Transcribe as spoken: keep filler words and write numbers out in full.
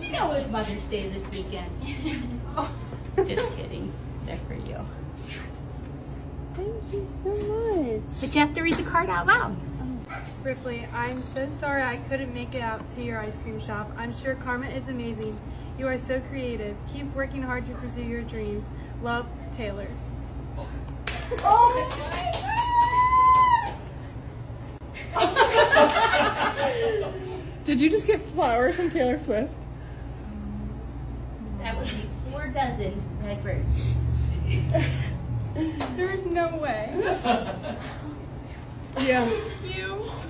You know it's Mother's Day this weekend. Oh. Just kidding. They're for you. Thank you so much. But you have to read the card out loud. Ripley, I'm so sorry I couldn't make it out to your ice cream shop. I'm sure Karma is amazing. You are so creative. Keep working hard to pursue your dreams. Love, Taylor. Oh my God! Did you just get flowers from Taylor Swift? That would be four dozen red roses. There is no way. Yeah. Thank you.